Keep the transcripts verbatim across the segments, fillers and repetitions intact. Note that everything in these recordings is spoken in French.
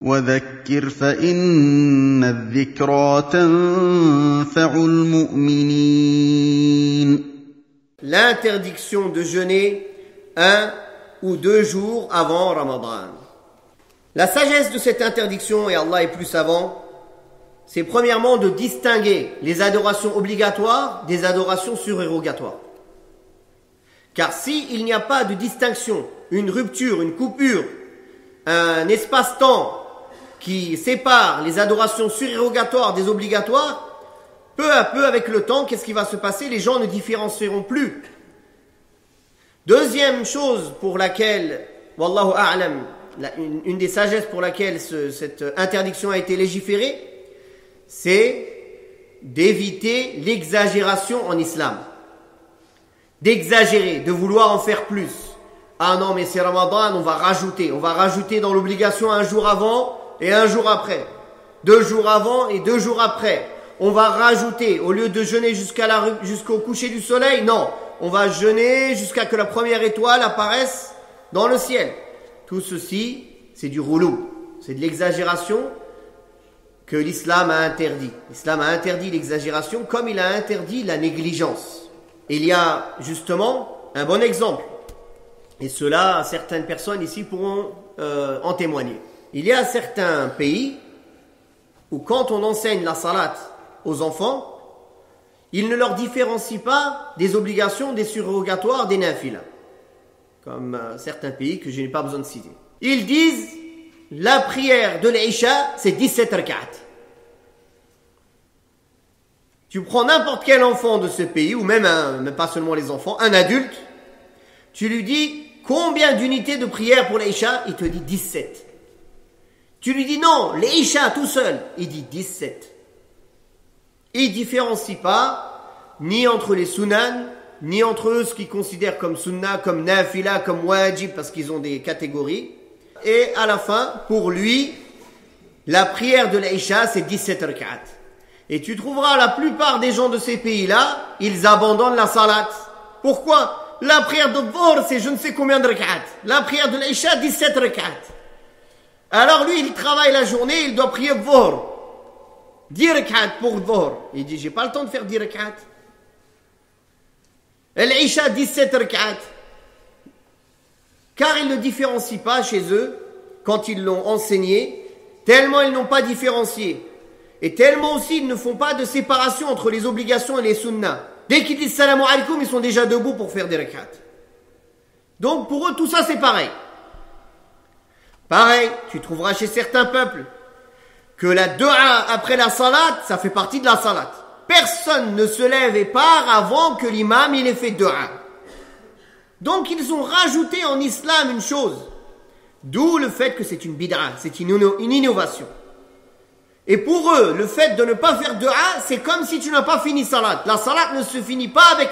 وذكر فإن الذكرى تنفع المؤمنين. L'interdiction de jeûner un ou deux jours avant Ramadan. La sagesse de cette interdiction, et Allah est plus savant, c'est premièrement de distinguer les adorations obligatoires des adorations surérogatoires. Car s'il n'y a pas de distinction, une rupture, une coupure, un espace-temps qui sépare les adorations surérogatoires des obligatoires, peu à peu avec le temps, qu'est-ce qui va se passer? Les gens ne différencieront plus. Deuxième chose pour laquelle, wallahu a'lam, une, une des sagesses pour laquelle ce, cette interdiction a été légiférée, c'est d'éviter l'exagération en islam. D'exagérer, de vouloir en faire plus. Ah non, mais c'est Ramadan, on va rajouter. On va rajouter dans l'obligation un jour avant et un jour après. Deux jours avant et deux jours après. On va rajouter, au lieu de jeûner jusqu'à la, jusqu'au coucher du soleil, non, on va jeûner jusqu'à que la première étoile apparaisse dans le ciel. Tout ceci, c'est du roulou, c'est de l'exagération que l'islam a interdit. L'islam a interdit l'exagération comme il a interdit la négligence. Il y a justement un bon exemple, et cela, certaines personnes ici pourront euh, en témoigner. Il y a certains pays où quand on enseigne la salat aux enfants, ils ne leur différencient pas des obligations, des surrogatoires, des nafilas, comme euh, certains pays que je n'ai pas besoin de citer. Ils disent la prière de l'Isha, c'est dix-sept rak'at. Tu prends n'importe quel enfant de ce pays, ou même, un, même pas seulement les enfants, un adulte, tu lui dis combien d'unités de prière pour l'Isha, il te dit dix-sept. Tu lui dis non, l'Isha tout seul, il dit dix-sept. Il ne différencie pas, ni entre les sunan, ni entre eux ce qu'ils considèrent comme sunna, comme nafila, comme wajib, parce qu'ils ont des catégories. Et à la fin, pour lui, la prière de l'Isha, c'est dix-sept rak'at. Et tu trouveras la plupart des gens de ces pays-là, ils abandonnent la salat. Pourquoi? La prière de Dhuhr, c'est je ne sais combien de rak'at. La prière de l'Isha, dix-sept rak'at. Alors lui, il travaille la journée, il doit prier Dhuhr. dix rak'at pour Dhuhr. Il dit, j'ai pas le temps de faire dix rak'at. L'Isha, dix-sept rak'at. Car ils ne différencient pas chez eux, quand ils l'ont enseigné, tellement ils n'ont pas différencié. Et tellement aussi, ils ne font pas de séparation entre les obligations et les sunnas. Dès qu'ils disent salam alaikum, ils sont déjà debout pour faire des rak'at. Donc pour eux, tout ça c'est pareil. Pareil, tu trouveras chez certains peuples que la dua après la salat, ça fait partie de la salat. Personne ne se lève et part avant que l'imam il ait fait dua. Donc ils ont rajouté en islam une chose, d'où le fait que c'est une bid'a, c'est une, une innovation. Et pour eux, le fait de ne pas faire dua, c'est comme si tu n'as pas fini salat. La salat ne se finit pas avec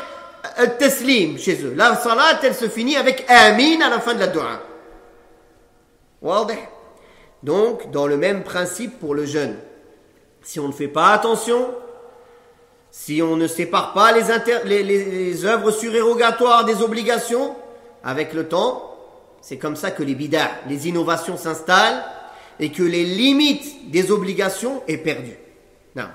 teslim chez eux. La salat, elle se finit avec amin à la fin de la dua. Donc, dans le même principe pour le jeûne. Si on ne fait pas attention, si on ne sépare pas les, inter- les, les, les œuvres surérogatoires des obligations, avec le temps, c'est comme ça que les bid'ah, les innovations s'installent et que les limites des obligations est perdue. Non.